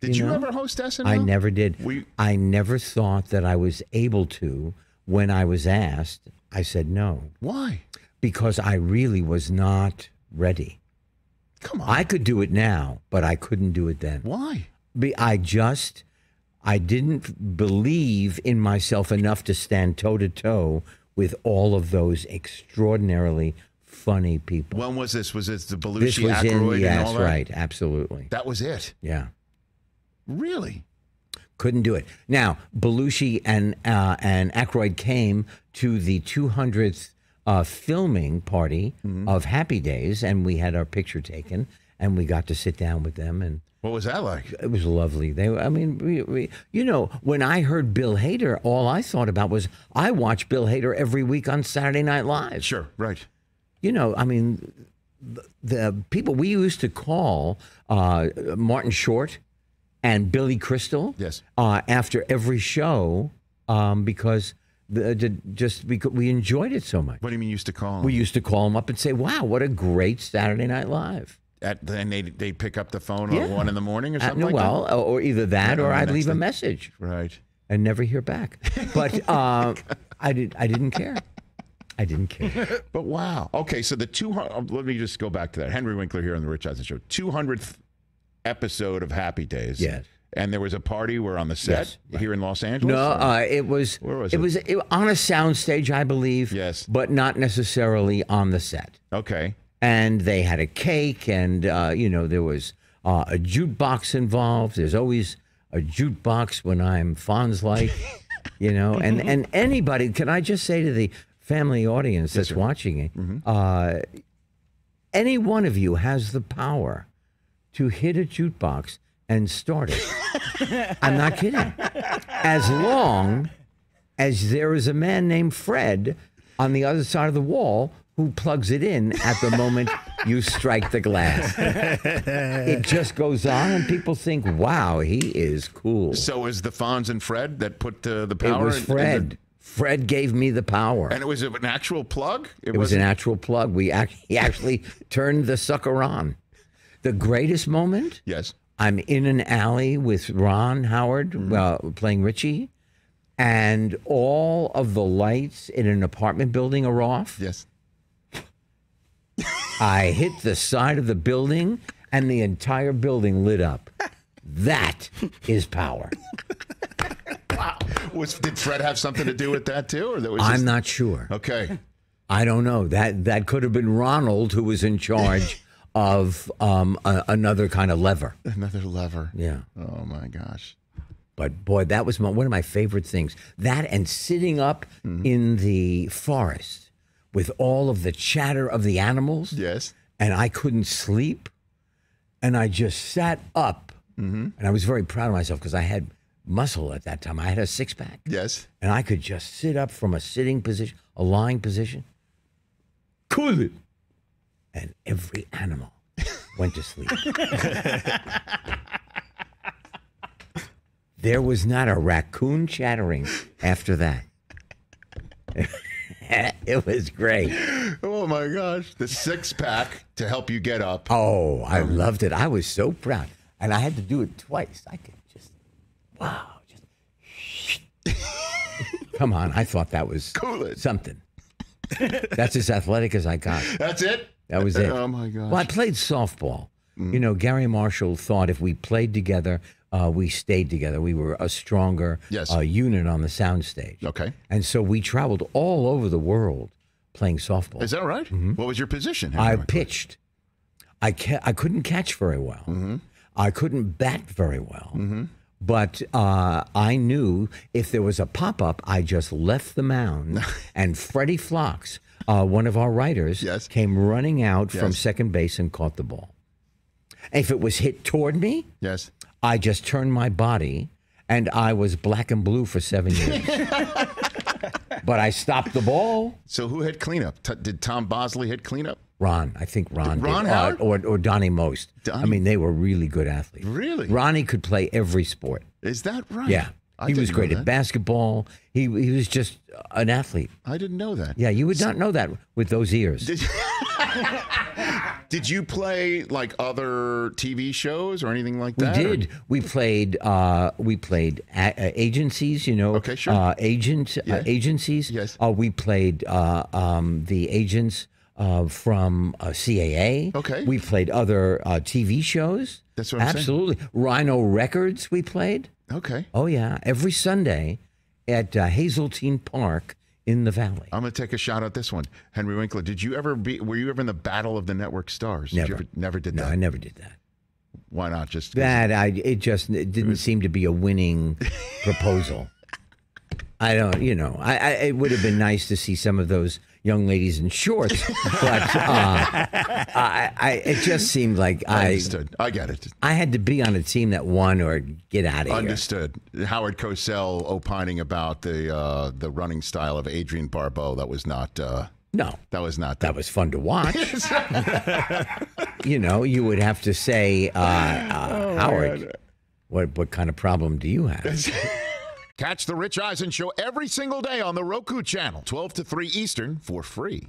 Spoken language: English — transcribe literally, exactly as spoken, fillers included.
Did you, you know? ever host S N L? I never did. We, I never thought that I was able to. When I was asked, I said no. Why? Because I really was not ready. Come on. I could do it now, but I couldn't do it then. Why? Be, I just, I didn't believe in myself enough to stand toe-to-toe with all of those extraordinarily funny people. When was this? Was it the Belushi, Ackroyd, yes, and all that? Right, absolutely. That was it? Yeah. Really? Couldn't do it. Now, Belushi and uh, and Ackroyd came to the two hundredth uh, filming party mm-hmm. of Happy Days, and we had our picture taken, and we got to sit down with them. And what was that like? It was lovely. They, I mean, we, we, you know, when I heard Bill Hader, all I thought about was I watch Bill Hader every week on Saturday Night Live. Sure, right. You know, I mean, the, the people we used to call uh, Martin Short and Billy Crystal, yes, uh, after every show, um, because the, the, just we, we enjoyed it so much. What do you mean used to call them? We used to call them up and say, "Wow, what a great Saturday Night Live!" At and they they pick up the phone yeah. at one in the morning or something. At, like well, that? or either that, yeah, or I'd leave thing. a message, right, and never hear back. But uh, I did. I didn't care. I didn't care. But wow. Okay, so the two hundred. Let me just go back to that. Henry Winkler here on the Rich Eisen Show. Two hundredth. episode of Happy Days. Yes. And there was a party. We're on the set yes, right. here in Los Angeles. No, uh, it was. Where was it? It was it, on a soundstage, I believe. Yes. But not necessarily on the set. Okay. And they had a cake, and uh, you know there was uh, a jukebox involved. There's always a jukebox when I'm Fonz-like, you know. And and anybody, can I just say to the family audience that's yes, watching it, mm-hmm. uh, any one of you has the power to hit a jukebox and start it. I'm not kidding. As long as there is a man named Fred on the other side of the wall who plugs it in at the moment you strike the glass. It just goes on and people think, wow, he is cool. So is the Fonz and Fred that put uh, the power in? It was Fred. In the Fred gave me the power. And it was an actual plug? It, it was an actual plug. We act he actually turned the sucker on. The greatest moment? Yes. I'm in an alley with Ron Howard mm-hmm. uh, playing Richie, and all of the lights in an apartment building are off. Yes. I hit the side of the building, and the entire building lit up. That is power. Wow. Was, did Fred have something to do with that, too? Or that was just... I'm not sure. Okay. I don't know. That, that could have been Ronald, who was in charge of um, a, another kind of lever. Another lever. Yeah. Oh, my gosh. But, boy, that was my, one of my favorite things. That and sitting up mm-hmm. in the forest with all of the chatter of the animals. Yes. And I couldn't sleep. And I just sat up. Mm-hmm. And I was very proud of myself because I had muscle at that time. I had a six-pack. Yes. And I could just sit up from a sitting position, a lying position. Cool it. And every animal went to sleep. There was not a raccoon chattering after that. It was great. Oh, my gosh. The six-pack to help you get up. Oh, I loved it. I was so proud. And I had to do it twice. I could just, wow. Just. Come on. I thought that was cool. Something. That's as athletic as I got. That's it? That was it. Oh, my gosh. Well, I played softball. Mm. You know, Gary Marshall thought if we played together, uh, we stayed together. We were a stronger yes. uh, unit on the soundstage. Okay. And so we traveled all over the world playing softball. Is that right? Mm-hmm. What was your position? I pitched. I, ca I couldn't catch very well. Mm-hmm. I couldn't bat very well. Mm-hmm. But uh, I knew if there was a pop-up, I just left the mound. And Freddy Phlox, Uh, one of our writers yes. came running out yes. from second base and caught the ball. If it was hit toward me, yes, I just turned my body, and I was black and blue for seven years. But I stopped the ball. So who hit cleanup? T did Tom Bosley hit cleanup? Ron. I think Ron. Did Ron did, Howard? Uh, or, or Donnie Most. Donnie? I mean, they were really good athletes. Really? Ronnie could play every sport. Is that right? Yeah. I he was great at basketball. He he was just an athlete. I didn't know that. Yeah, you would so, not know that with those ears. Did you Did you play like other T V shows or anything like that? We did. Or? We played. Uh, we played a agencies. You know. Okay, sure. Uh, agents. Yeah. Uh, agencies. Yes. Uh, we played uh, um, the agents uh, from uh, C A A. Okay. We played other uh, T V shows. That's what I'm Absolutely. saying. Absolutely. Rhino Records. We played. Okay. Oh yeah. Every Sunday at uh, Hazeltine Park. In the Valley. I'm going to take a shot at this one. Henry Winkler, did you ever be, were you ever in the Battle of the Network Stars? Never. Did you ever, never did that? No, I never did that. Why not? Just that, I, it just it didn't it was, seem to be a winning proposal. I don't, you know, I, I it would have been nice to see some of those young ladies in shorts, but uh, I, I, it just seemed like I, I understood. I get it. I had to be on a team that won or get out of understood. here. Understood. Howard Cosell opining about the uh, the running style of Adrian Barbeau. That was not. Uh, no, that was not. That, that was fun to watch. You know, you would have to say, uh, uh, oh, Howard, man. what what kind of problem do you have? Catch the Rich Eisen Show every single day on the Roku Channel, twelve to three Eastern, for free.